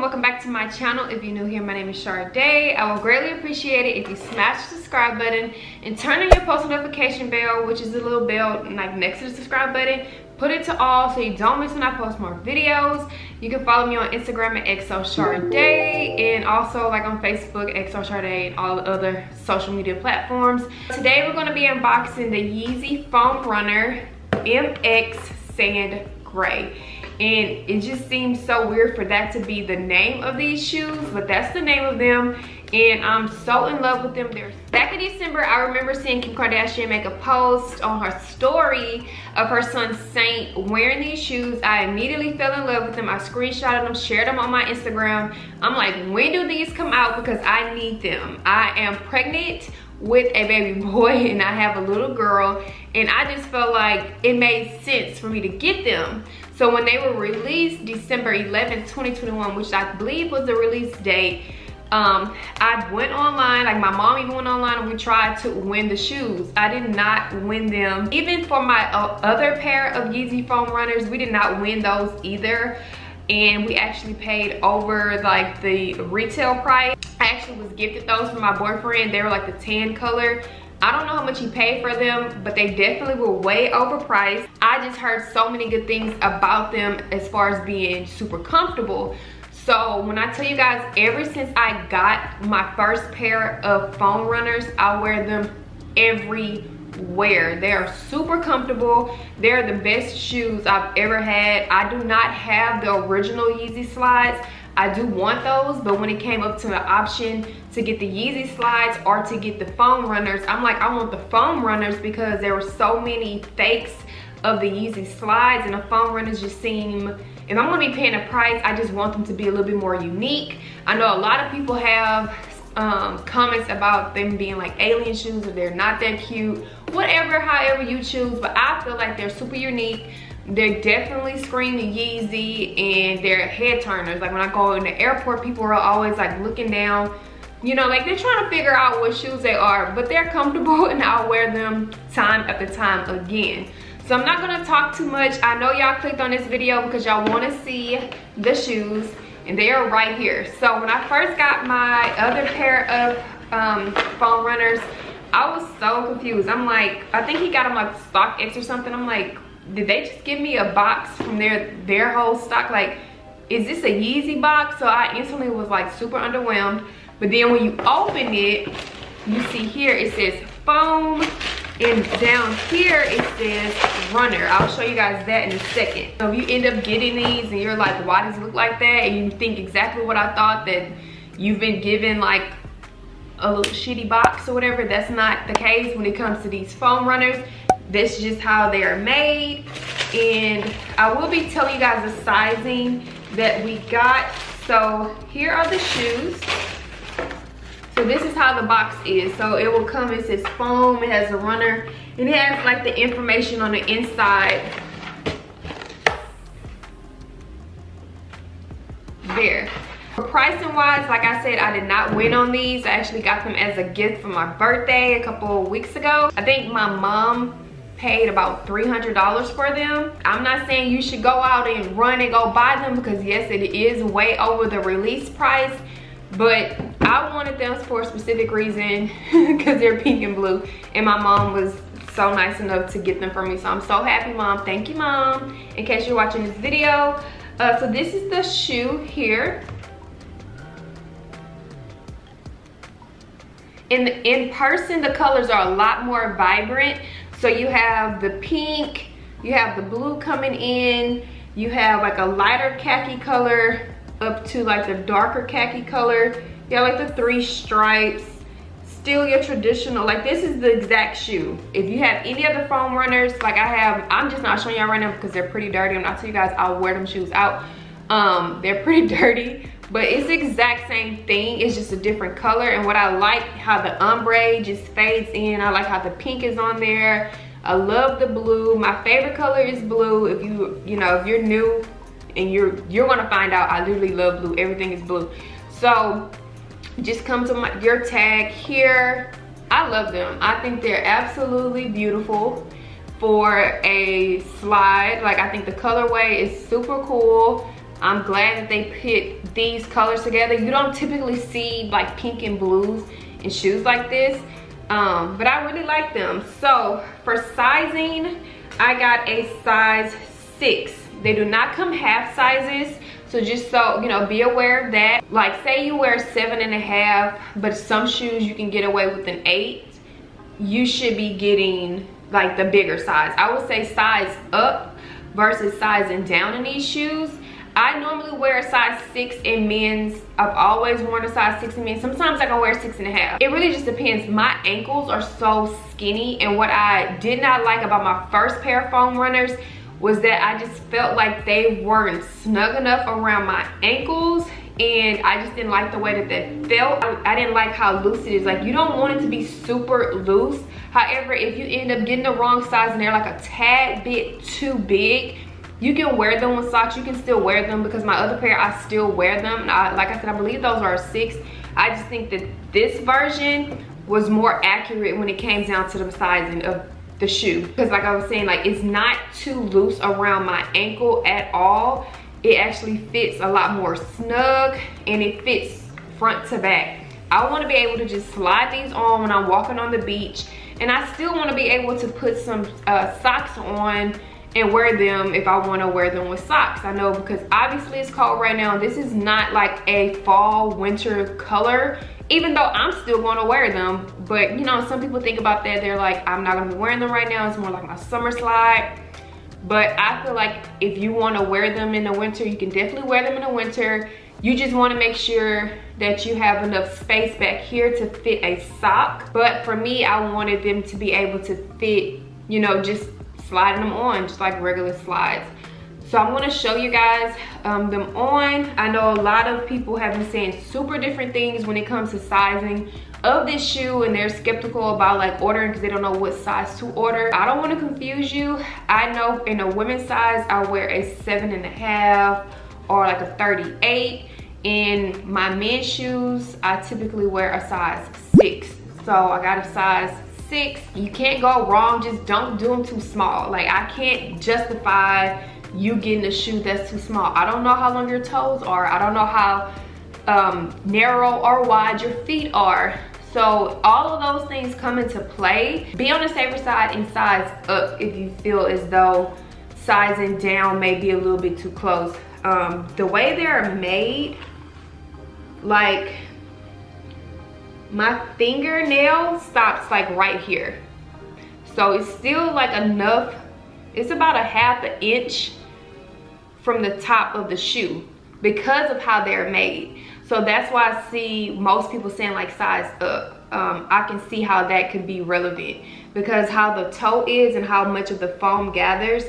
welcome back to my channel. If you're new here, my name is Shardea. I will greatly appreciate it if you smash the subscribe button and turn on your post notification bell, which is the little bell like next to the subscribe button. Put it to all so you don't miss when I post more videos. You can follow me on Instagram at XOShardea and also like on Facebook, XOShardea, and all the other social media platforms. Today we're going to be unboxing the Yeezy Foam Runner MX Sand Grey. And it just seems so weird for that to be the name of these shoes, but that's the name of them. And I'm so in love with them. Back in December, I remember seeing Kim Kardashian make a post on her story of her son Saint wearing these shoes. I immediately fell in love with them. I screenshotted them, shared them on my Instagram. I'm like, when do these come out? Because I need them. I am pregnant with a baby boy and I have a little girl. And I just felt like it made sense for me to get them. So when they were released December 11th, 2021, which I believe was the release date, I went online, like my mom even went online, and we tried to win the shoes. I did not win them. Even for my other pair of Yeezy Foam Runners, we did not win those either. And we actually paid over like the retail price. I actually was gifted those from my boyfriend. They were like the tan color. I don't know how much he paid for them, but they definitely were way overpriced. I just heard so many good things about them as far as being super comfortable. So when I tell you guys, ever since I got my first pair of Foam Runners, I wear them everywhere. They are super comfortable. They're the best shoes I've ever had. I do not have the original Yeezy slides. I do want those, but when it came up to the option to get the Yeezy slides or to get the Foam Runners, I'm like, I want the Foam Runners because there were so many fakes of the Yeezy slides, and the Foam Runners just seem, if I'm gonna be paying a price, I just want them to be a little bit more unique. I know a lot of people have comments about them being like alien shoes, or they're not that cute, whatever, however you choose, but I feel like they're super unique. They're definitely screaming Yeezy and they're head turners. Like when I go in the airport, people are always like looking down, you know, like they're trying to figure out what shoes they are, but they're comfortable and I'll wear them time after time again. So I'm not gonna talk too much. I know y'all clicked on this video because y'all wanna see the shoes, and they are right here. So when I first got my other pair of Foam Runners, I was so confused. I'm like, I think he got them like Stock X or something. I'm like, did they just give me a box from their whole stock? Like, is this a Yeezy box? So I instantly was like super underwhelmed. But then when you open it, you see here it says foam, and down here it says runner. I'll show you guys that in a second. So if you end up getting these and you're like, why does it look like that? And you think exactly what I thought, that you've been given like a little shitty box or whatever. That's not the case when it comes to these Foam Runners. That's just how they are made. And I will be telling you guys the sizing that we got. So here are the shoes. So this is how the box is. So it will come, it says foam, it has a runner, and it has like the information on the inside. There. For pricing wise, like I said, I did not win on these. I actually got them as a gift for my birthday a couple of weeks ago. I think my mom paid about $300 for them. I'm not saying you should go out and run and go buy them, because yes, it is way over the release price, but I wanted them for a specific reason because they're pink and blue, and my mom was so nice enough to get them for me. So I'm so happy, Mom. Thank you, Mom, in case you're watching this video. So this is the shoe here. In person, the colors are a lot more vibrant. So you have the pink, you have the blue coming in, you have like a lighter khaki color up to like the darker khaki color. You have like the three stripes, still your traditional, like this is the exact shoe. If you have any other Foam Runners, like I have, I'm just not showing y'all right now because they're pretty dirty. And I'll tell you guys, I'll wear them shoes out. They're pretty dirty, but it's the exact same thing. It's just a different color. And what I like, how the ombre just fades in. I like how the pink is on there. I love the blue. My favorite color is blue. If you know, if you're new, and you're gonna find out, I literally love blue. Everything is blue. So just come to your tag here. I love them. I think they're absolutely beautiful for a slide. Like I think the colorway is super cool. I'm glad that they put these colors together. You don't typically see like pink and blues in shoes like this, but I really like them. So for sizing, I got a size 6. They do not come half sizes, so just so you know, be aware of that. Like say you wear 7.5, but some shoes you can get away with an 8. You should be getting like the bigger size. I would say size up versus sizing down in these shoes. I normally wear a size 6 in men's. I've always worn a size 6 in men's. Sometimes I can wear 6.5. It really just depends. My ankles are so skinny, and what I did not like about my first pair of Foam Runners was that I just felt like they weren't snug enough around my ankles, and I just didn't like the way that that felt. I didn't like how loose it is. Like, you don't want it to be super loose. However, if you end up getting the wrong size and they're like a tad bit too big, you can wear them with socks. You can still wear them, because my other pair, I still wear them. And like I said, I believe those are a 6. I just think that this version was more accurate when it came down to the sizing of the shoe, because like I was saying, like, it's not too loose around my ankle at all. It actually fits a lot more snug, and it fits front to back. I want to be able to just slide these on when I'm walking on the beach, and I still want to be able to put some socks on and wear them if I want to wear them with socks. I know, because obviously it's cold right now. This is not like a fall winter color, even though I'm still going to wear them. But you know, some people think about that, they're like, I'm not going to be wearing them right now, it's more like my summer slide. But I feel like if you want to wear them in the winter, you can definitely wear them in the winter. You just want to make sure that you have enough space back here to fit a sock. But for me, I wanted them to be able to fit, you know, just sliding them on, just like regular slides. So I'm gonna show you guys them on. I know a lot of people have been saying super different things when it comes to sizing of this shoe, and they're skeptical about like ordering because they don't know what size to order. I don't wanna confuse you. I know in a women's size, I wear a 7.5 or like a 38. In my men's shoes, I typically wear a size 6. So I got a size 6. You can't go wrong, just don't do them too small. Like, I can't justify you getting a shoe that's too small. I don't know how long your toes are. I don't know how narrow or wide your feet are. So all of those things come into play. Be on the safer side and size up if you feel as though sizing down may be a little bit too close. The way they're made, like, my fingernail stops like right here. So it's still like enough. It's about a half an inch from the top of the shoe because of how they're made. So that's why I see most people saying like size up. I can see how that could be relevant, because how the toe is and how much of the foam gathers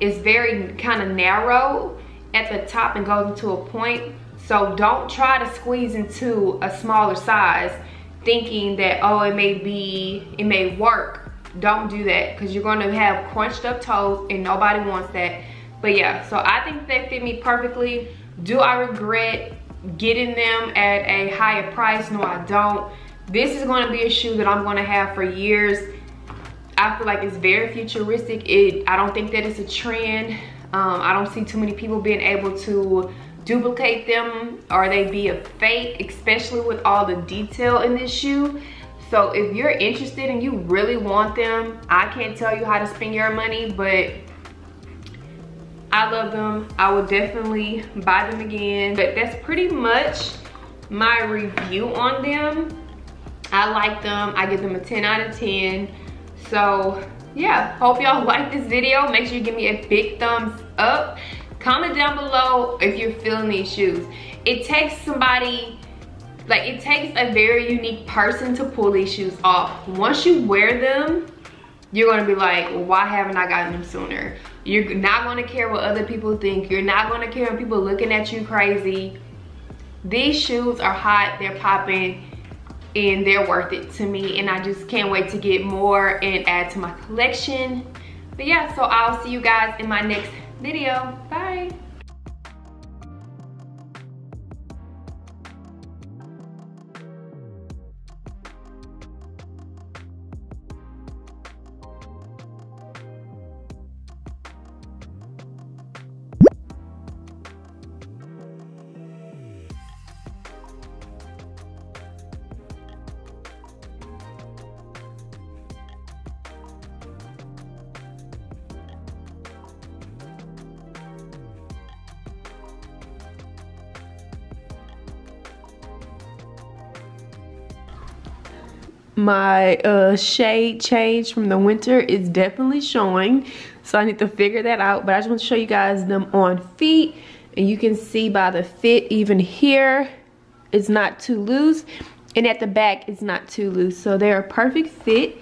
is very kind of narrow at the top and goes into a point. So don't try to squeeze into a smaller size thinking that, oh, it may work. Don't do that, because you're going to have crunched up toes and nobody wants that. But yeah, so I think they fit me perfectly. Do I regret getting them at a higher price? No, I don't. This is going to be a shoe that I'm going to have for years. I feel like it's very futuristic. I don't think that it's a trend. I don't see too many people being able to duplicate them, or they be a fake, especially with all the detail in this shoe. So if you're interested and you really want them, I can't tell you how to spend your money, but I love them. I will definitely buy them again. But that's pretty much my review on them. I like them. I give them a 10 out of 10. So yeah, hope y'all like this video. Make sure you give me a big thumbs up. Comment down below if you're feeling these shoes. It takes somebody... like, it takes a very unique person to pull these shoes off. Once you wear them, you're gonna be like, why haven't I gotten them sooner? You're not gonna care what other people think. You're not gonna care when people looking at you crazy. These shoes are hot, they're popping, and they're worth it to me. And I just can't wait to get more and add to my collection. But yeah, so I'll see you guys in my next video. Bye. my shade change from the winter is definitely showing, so I need to figure that out. But I just want to show you guys them on feet, and you can see by the fit, even here it's not too loose, and at the back it's not too loose, so they're a perfect fit.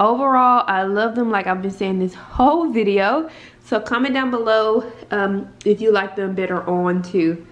Overall, I love them, like I've been saying this whole video. So comment down below if you like them better on too.